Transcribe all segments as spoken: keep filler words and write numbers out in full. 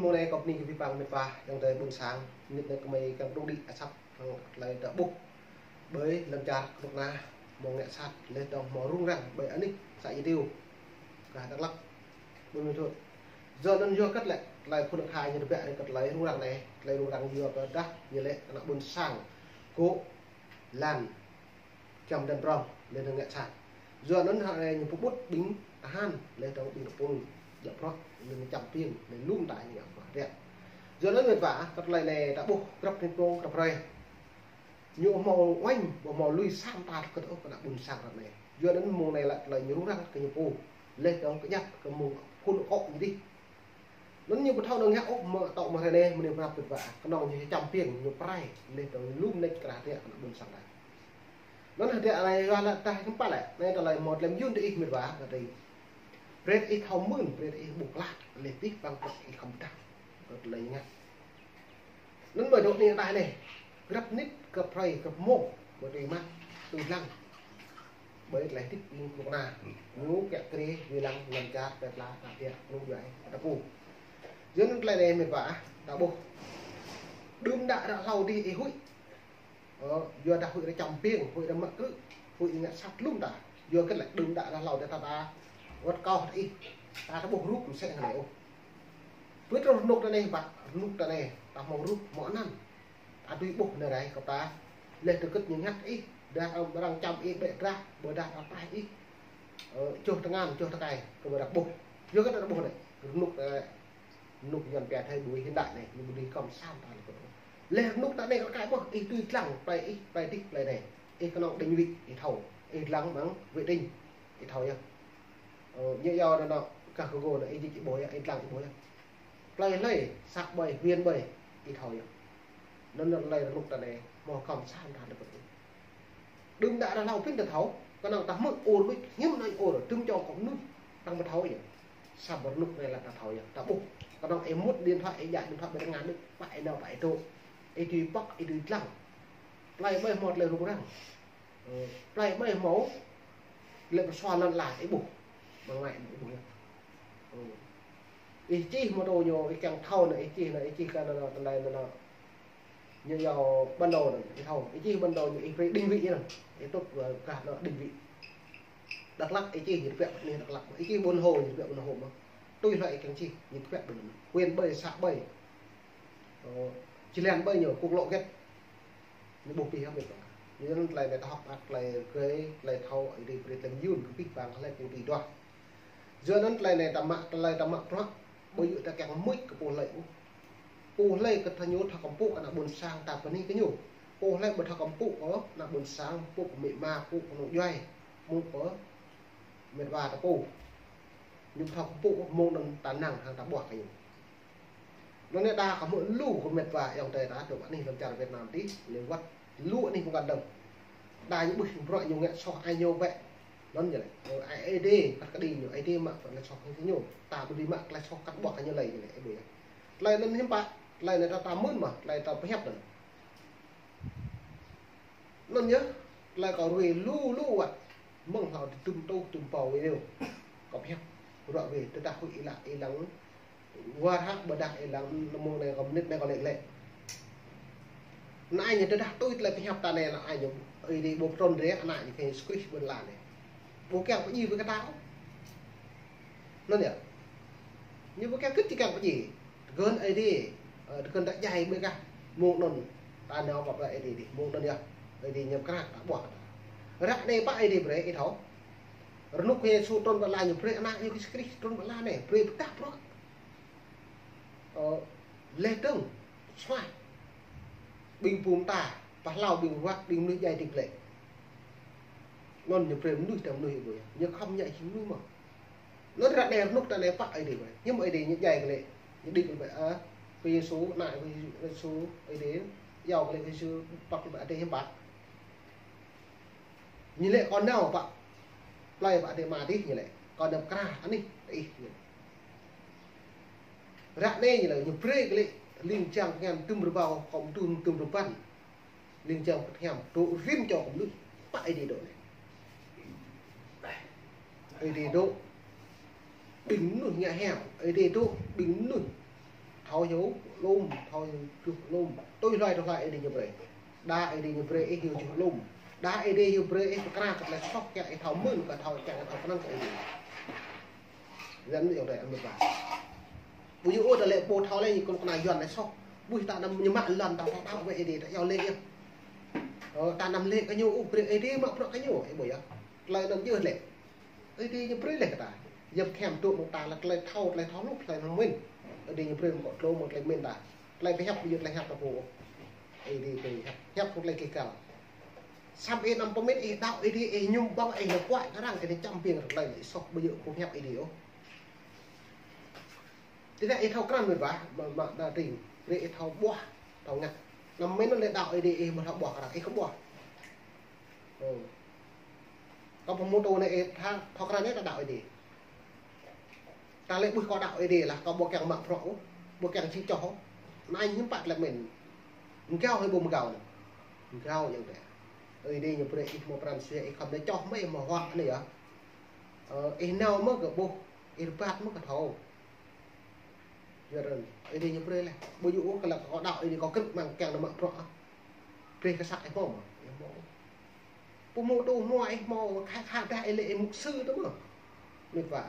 โมเนกบนีวิปังเมปายังเตยบุญสางนิดนึงก็มีกับรุ่งดิอาชับเลยเตะบุกเบยลำจ่าตกนามองเงาชัดเลยดองมอรุ่งรังเบยอันนี้ใส่ยีติวกาดักลักบุญไม่ถูกเจอนั่นเยอะกัดแหละลายคนขายยังเตะกัดไหลรุ่งรังเลยไหลรุ่งรังเยอะกัดดักเยอะเลยนักบุญสางกุลันจำเดินรองเลยดองเงาชัดเจอนั่นหายยังปุ๊บปุ๊บดิ้งหันเลยดองดิ้งปุ่นเดี๋ยวเพราะมันจับเพียงมันลุ่มตายอย่างว่าเรียกเจอแล้วเกิดว่ากับไรแน่ตะบุกรับเงินโกงกับไรโยมเอาไว้บ่มอลุยสร้างตาก็ต้องกระดับบุญสร้างแบบนี้เจอแล้วมุมในละเลยอยู่รู้รักกับโยมปูเล่นต้องก็ยักกับมุมคุณออกอยู่ดินั่นโยมเท่านึงฮะออกมาต่อมาไทยเนี่ยมันเรียกว่าเกิดว่าก็น้องจะจับเพียงโยมไรเล่นต้องลุ่มในกระดาษเนี่ยกระดับบุญสร้างได้นั่นเดี๋ยวอะไรว่าละตายทั้งป่าแหละในแต่ละหมดเล่มยุ่นได้อีกเหมือนว่าอะไรเปรตอีกเขามื่นเปรตอีกบุกลาดเลติกบางคนอีกคำดังก็เลยงั้นนั่นหมายถึงนี่อะไรเนี่ยรับนิดกับไพรกับโม่มาดีมากตุยลังเบย์เลยที่ยิงบุกนางูแกะกรีวีลังลำจ่าแปดลาตาเดียรูปใหญ่ตะปูย้อนนั่นอะไรเนี่ยเหมือนว่าตะปูดื่มด่าด่าเราดีไอ้หุ่ยเออยัวด่าหุ่ยได้จำเพียงหุ่ยได้มากรึหุ่ยเงี้ยสักลุ่มด่ายัวก็เลยดื่มด่าด่าเราได้ตาตาวัดเก่าอีกตาถ้าบุกรุกมันเสียเหลวเพื่อเราลุกตาเนี่ยบักลุกตาเนี่ยตามองรุกหมอนั่นตาดูบุกในไรกับตาเล่นตะกุดยังงัดอีกได้เอาบางจำอีกเบรด้าเบรด้าเอาไปอีกโจทย์งานโจทย์ไก่ก็มาดักบุกเยอะก็ดักบุกเลยลุกเลยลุกยันแปดให้ดูเห็นได้เลยดูดีก็มันซ้ำตาเลยเล่นลุกตาเนี่ยก็ไก่บุกอีกตื้อหลังไปอีกไปติ๊กไปไหนอีกก็ลองดึงวิกอีเท่าอีหลังบังวิดิ้งอีเท่ายังเยอะๆนะเนาะกะโกนไอ้ที่โบยไอ้ต่างโบยไล่ไล่สักใบเวียนใบอีถอยนั่นอะไรลุกตาเนี่ยมองกล่องซ่านทานเลยคนดึงด่าเราเพิ่งแต่เท้าก็นั่งตามืดโอนไปเงี้ยมันโอนตึงจอของนุ่นตั้งมาเท้าอย่างสับบรรลุในหลักเท้าอย่างตาบุกก็นั่งไอ้มดเรียนพระไอ้ใหญ่เรียนพระไปทำงานด้วยไปเนาไปโตไอ้ที่ปักไอ้ที่หลังไล่ไม่หมดเลยรู้ร่างไล่ไม่หมดเลยมาซ้อนหลานไอ้บุกมาไงมันบุญอ่ะไอ้จี้มาโดนโยไอ้แกงเท่าเนี่ยไอ้จี้เนี่ยไอ้จี้กันนั่นนั่นอะไรนั่นน่ะยาวๆบันโดนไอ้เท่าไอ้จี้บันโดนไอ้ดิ่งวินั่นไอ้ตุ๊กกะนั่นดิ่งวิดักลักไอ้จี้หยิบแปะนี่ดักลักไอ้จี้บนโหหยิบแปะบนโหมั้งตุ้ยไรแกงจี้หยิบแปะบนเวียนเบยสะเบยจีแลนเบยโยกุกโลกเก็ตนี่บุกปีครับเป็นแบบนี้นั่นอะไรเนี่ยท็อปอะไรเคยอะไรเท่าไอ้ดิ่งวิเต็มยุ่นพิกบางอะไรเป็นปีด้วยเจอนั้นเลยในตามะเลยตามะเพราะบริยุทธ์แต่แกงมุ้ยกับปูเล่ปูเล่กับทะยุทธ์ทะกำปูกับนักบุญสร้างตามวันนี้ก็อยู่ปูเล่บนทะกำปูก็นักบุญสร้างปูกับมีมาปูกับหนุ่มย่อยมุ้งก็เม็ดวาตะปูยุบทะกำปูมุ้งดังตาหนังทางตาบวกกันอยู่นั่นเนี่ยตากับมือลู่กับเม็ดวาอย่างใจนะเดี๋ยววันนี้เราจะเวียดนามดิเลี้ยงวัดลู่นี่ของการดมตาอยู่บึ้งเพราะอยู่เงี้ยชอบไอโยแวะนั่นอย่างไรไอเอเดกัดกระดิ่งอยู่ไอเดมาแบบไรช็อกกันอยู่ตาบุรีมาไรช็อกกัดบอกกันอย่างไรอย่างไรไอบุญไรนั่นเห็นปะไรในตาตามืดมาไรตาเพียบเลยนั่นเยอะไรก็รวยลู่ลู่อ่ะเมืองเขาตุ่มโตตุ่มเป่าไว้เดียวก็เพียบเราไปตาคุยละไอหลังว่าทักบดักไอหลังละโมในก็นิดในก็เละเละนายเนี่ยตาตุ้ยไรเพียบตาเนี่ยนายอยู่ไอเดบุกต้นเรียนายอยู่แค่สกุลบนลานเนี่ยโบแกงก็ยีไปกระดาวนั่นเนี่ยยีโบแกงก็จีแกงก็ยีเกินไอ้ดิเกินแต่ใหญ่เมื่อกี้มุกนนตาเนาบอกว่าไอ้ดิดิมุกนนเนี่ยไอ้ดิยำกระดาษบวกรักในบ้านไอ้ดิเปรย์ไอ้เถาระนุกเฮชูต้นบัลลาอยู่เปรย์นะอยู่กิสกิสต้นบัลลาเนี่ยเปรย์กระดาษเพราะเล่ตึงสมัยบิงปูมตาปลาเหล่าบิงวัดบิงนุ่ยใหญ่ติดเลยนอนอยู่เปรมนุ่ยแต่นุ่ยบุยยังคำใหญ่ชิ้นนุ่ยมั้งนั่นระดับนุกแต่ในปะไอเดียเลยยิ่งไอเดียยิ่งใหญ่กันเลยยิ่งดีกันไปอ่ะไปยืนซูหน่ายไปยืนซูไอเดียยาวกันเลยไปซูปักไปไอเดียเห็นปะนี่แหละก้อนเน่าปะไล่ปะไอเดียมาดินี่แหละก้อนดำกระอันนี้ไอ้เนี่ยระเน่นี่แหละยิ่งเปรย์กันเลยลิงจังงานตุ่มระเบ้าของตุ่มตุ่มระปั้นลิงจังแหมตัวริมจอของนุ่ยปะไอเดียโดนไอเดโดบินหนุนเงี้ยแหวไอเดโดบินหนุนท thao dấu lùm thao chụp lùm tôi loay tôi loay đi về đa ai đi về ai hiểu chụp lùm đa ai đi hiểu về ai phải canh lại sóc chạy thao mượn cả thao chạy thao năng chạy dẫn điều này anh được vào ví dụ tôi lại bố thao lên còn này giòn lại sóc vui ta nằm như mặn lần tao tao vậy đi đã giòn lên ta nằm lên cái nhiêu về ai đi mà không cái nhiêu ấy buổi á lại nằm như lệ ai đi như bơi lệ cả dập thèm tụ một ta là lại thao lại thao lúc lại nó mượn đi như bơi một lô một lại mượn ta lại phải hấp việc lại hấp tập hồ ai đi phải hấp hấp lại cái cả xăm ai nằm bấm ai đạo ai đi ai nhung bao ai là quậy nó đang cái trăm tiền lại lại sóc bây giờ không hấp ai đi thế là thao cắn người vả mà mà đã tỉnh để thao bỏ thao ngặt nằm mấy nó lại đạo để mà thao bỏ cả cái không bỏ ừ có một mô tô này thang thao cắn đấy là đạo để ta lại bôi có đạo để là có bộ kẹo mặn phổ bộ kẹo chim chó mà anh những bạn là mình cao hay bùm gạo cao như thế rồi đây nhiều bữa ít một phần xưa ít không để cho mấy mà hoa này à ít nào mất cả bộ ít bát mất cả thầu giờ rồi ai đi như thế này bây giờ cái là có đạo đi có cất bằng kèo là mặn rõ về cái sải mỏng mỏng mồ đồ ngoài màu khác khác đại lệ mục sư đúng không được vả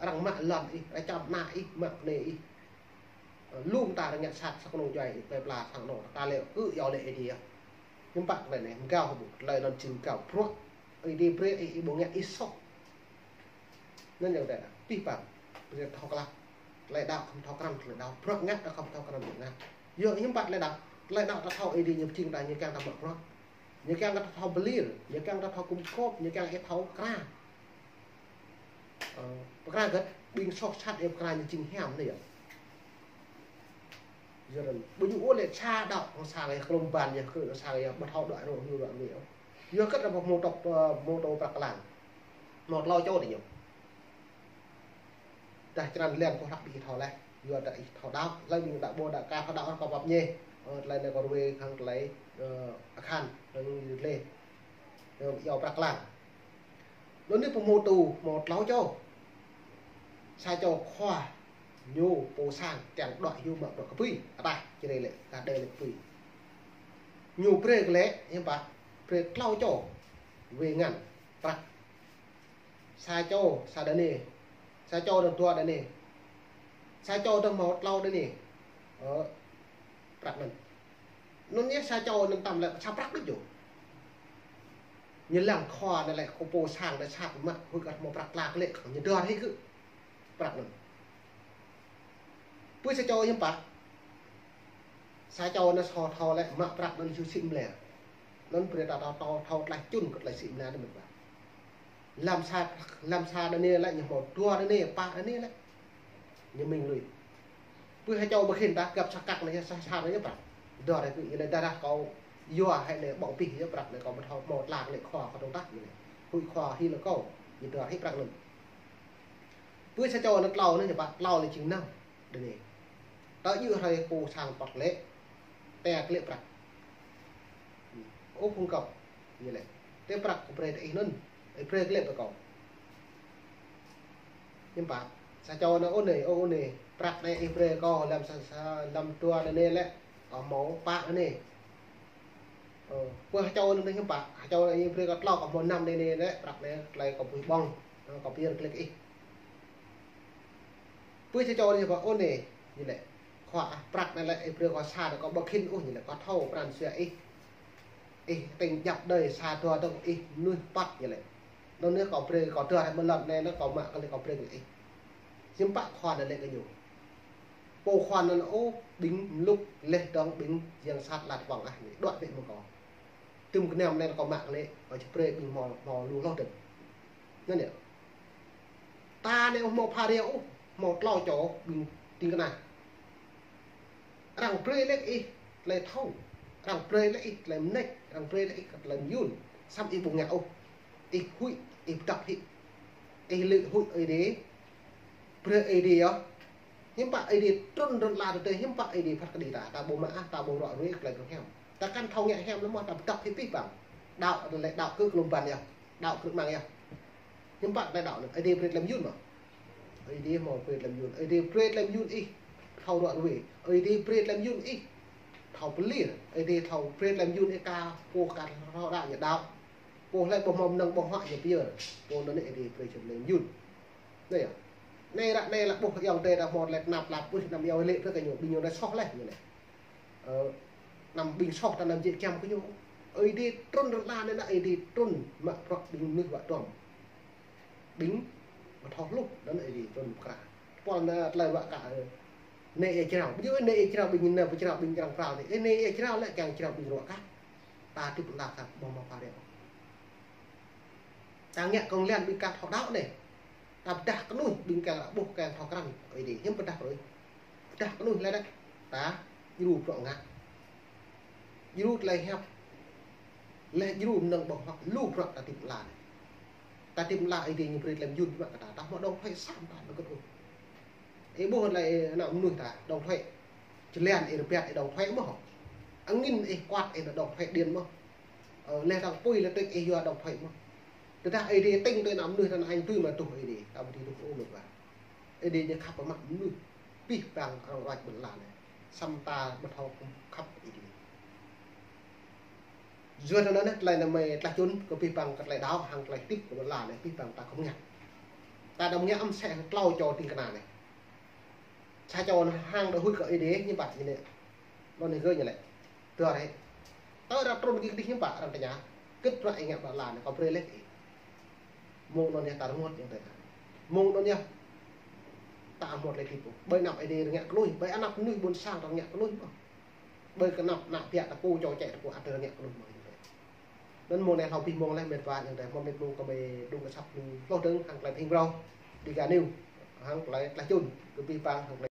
rằng mặn lần đi đã chạm mại mặn này luôn ta đã nhận sạt sắc nông dày về là thằng nổ ta liệu cứ do lệ đi nhưng bạn này này cao một lời lần chừng cao pro ai đi pre ai bố nghe ít sọc nên điều này là tuy bằng việc học là lại đạo không thao canh lại đạo pro ngắt đã không thao canh được ngang giờ những bạn lại đạo lại đạo đã thao ấy đi nhập trình đại như càng làm bậc pro như càng đã thao belier như càng đã thao cung cốp như càng ép thao kra kra gật bình sọt sát ép kra như trình hẻm này giờ rồi bây giờ ôn lại xa đạo nó xa cái không bàn nhà cửa nó xa cái bật thao đoạn rồi nhiều đoạn nhiều giờ cất là một mô tộc mô tô bạc làng một lo cho để nhiềuแต่ฉะนั้นเรื่องของทัพปีทอแรกอยู่แต่ทอดาวไล่บินดาโบดากาทอดาวก็แบบนี้ไล่ในบริเวณทางไล่อาคารนั่งอยู่เลยยาวปากหลังแล้วนี่ผมโมตูหมดเล้าเจ้าชายเจ้าขวาโยโปซังแต่งดอกโยมดอกกระปุยอะไรจะได้เลยการได้เลยปุยโยเปรกเละยังปะเปรกเล้าเจ้าเวงันปะชายเจ้าชาดานีsao cho được thua đây nè sao cho được một lâu đây nè ở đặt mình nó nhét sao cho nên tầm lại sao bắt được chủ như làm kho này lại không bổ sang để sạc mặt hồi gặp một đặt lạc lệ như đưa hay cứ đặt mình bữa sao cho nhưng bạc sao cho nó sò thò lại mặt đặt mình siêu xịn lẻ nó bây giờ tao tao thò lại chun còn lại xịn lẻ để mình vào làm sao làm sao đây nè lại những một tua đây nè pa đây nè lại như mình rồi cứ hai cháu mà khiến ta gặp sạc cặc này sao sao đấy nhá bạn đó này cứ như này ta đã có dọa hay là bỏng pì nhá bạn này có một thao một lạc này khỏa có động tác như này hụi khỏa thì là câu như đó hết bạn rồi cứ hai cháu nó lau nữa nhá bạn lau là chính năng đây nè đó như thầy cô sang bật lệ tè lệ bạn ốp không cầu như này tè bạn của bạn đấy nên ai phê cái lệ bạc cầu nhưng mà sao cho nó ôn này ôn này bạc này ai phê co làm sao sao làm tua này nên lẽ ở máu bạc này vừa cho nó đấy nhưng mà cho ai phê có lo có một năm này nên đấy bạc này lại có bùi bong có tiền cái gì vừa sao cho thì có ôn này như này khỏa bạc này lại ai phê có xa nó có bạc kinh ôn như là có thau bàn sợi ấy tình nhập đời xa tua đâu ấy nuôi bạc như này nó nữa có bê có thừa hay một lần này nó có mạ cái này có bê này nhưng bạn khoan là lệ cái nhiều bộ khoan nó ô bính lúc lệ đóng bính giang sát lạt vòng ảnh đoạn vậy mà có từ một cái nào này nó có mạng này ở chỗ bê bình mò mò lù lo được nên nhỉ ta này một pha điệu một lo chó bình tin cái này rằng bê lệ ý lệ thâu rằng bê lệ ý lệ nách rằng bê lệ ý lệ nhún xăm ý bùng ngạo ít hụi ít tập hị ít lự hụi ấy đấy, bữa ấy đi ó, hiếm bạn ấy đi trôn trôn là được đấy hiếm bạn ấy đi phát cái gì đã, ta bố mã, ta bố loại rồi lại còn hẻm, ta căn thau nhẹ hẻm lắm mà tập tập hị pít vào, đạo lại đạo cứ lùm bàn nhau, đạo cứ mang nhau, hiếm bạn lại đạo được ấy đi bệt làm yun mà, ấy đi mò bệt làm yun, ấy đi bệt làm yun ý, เท่าดอกด้วยไอ้ที่เปรียดลำยุ่นอีกเท่าเปลี่ยนไอ้ที่เท่าเปรียดลำยุ่นไอ้กาโกกันเท่าได้อย่าดาวโกอะไรบ่มอมนังบ่ห่ออย่าเปลี่ยนโกนั่นไอ้ที่เปรียดลำยุ่นนี่อ่ะนี่ละนี่ละบุกอย่างเตะหมดเลยนับหลับอุ้ยนำเอาเละเพื่อกันอยู่บินอยู่ได้ช็อกเลยอยู่เลยเออนำบินช็อกแต่นำเจี๊ยบแจมก็อยู่ไอ้ที่ต้นรังลาเนี่ยนะไอ้ที่ต้นมะพร้าวบินนึกว่าต้นบินมาทอลุกนั่นไอ้ที่ต้นกระปอนอะไรวะกะในเอเจราบินอยู่ในเอเจราบินในเอเจราบินกลางกลางเนี่ยในเอเจราและกลางเอเจราบินรัวกันตาที่ปุ่นตาครับมองมาพาเดียวต่างเนี่ยกองเลี้ยงบินการทอดาวเนี่ยดับดักนู่นดึงแกงละบุกแกงทอกรังไอ้ดิยังเป็นดักเลยดักนู่นเลยนะตายูรูปร้องงัดยูรูปเลยครับและยูรูปนั่งบอกว่าลูกรักตาติมลาตาติมลาไอ้ดิยังเป็นเล่มยุ่นแบบกระดาษตั้งมาดองไฟสามบาทแล้วก็ถูกไอ้บุกอะไรน่ะมันนู่นตาดองไฟจะเล่นไอ้ดอกแปดไอ้ดองไฟมั้งอังกินไอ้กวาดไอ้ดอกไฟเดือนมั้งเล่นทางปุ้ยแล้วเต็กไอ้ยัวดอกไฟมั้งแต่ถ้าไอเดียติ้งตัวน้ำด้วยท่านไอ้ตื้อมาตัวไอเดียตามที่ทุกคนบอกว่าไอเดียจะขับประมาณนู้นปีกบางเอาไว้บนลานเลยซัมตาบรรทอนขับไอเดียจวนเท่านั้นนะไรนั่นไม่ตาจนก็ปีกบางกับไรดาวห่างไรติ๊กบนลานเลยปีกบางตาเขาไม่หยัดตาดำเงี้ยอ้ำแสงเล่าจอตีขนาดเลยชาจอนห่างโดยหุ้ยกับไอเดียยี่บาทนี่เนี่ยตอนนี้เกิดอย่างไรตัวอะไรตัวเราตรงกินที่ยี่บาทเราแต่เนี้ยกึศไรเงี้ยบนลานเนี่ยเขาเปรี้ยเล็กมงตอนนี้ตาทั้งหมดยังไงมงตอนนี้ตาหมดเลยทีปุ๊บใบหนับไอเดียเงี้ยกลุ้ยใบอันหนับนุ่ยบนสร้างตรงเงี้ยกลุ้ยป่ะใบกระหนับหนับเปียตะกูจอแจตะกูอัดเธอเงี้ยกลุ้ยมาอย่างไรนั้นโมเนี่ยเราพิมมงแล้วเม็ดวาอย่างไรมองเม็ดมงก็ไปดูกระชับดูโลดึงห่างไกลพิงเราดีการนิวห่างไกลไกลจุนดูปีปางห่างไกล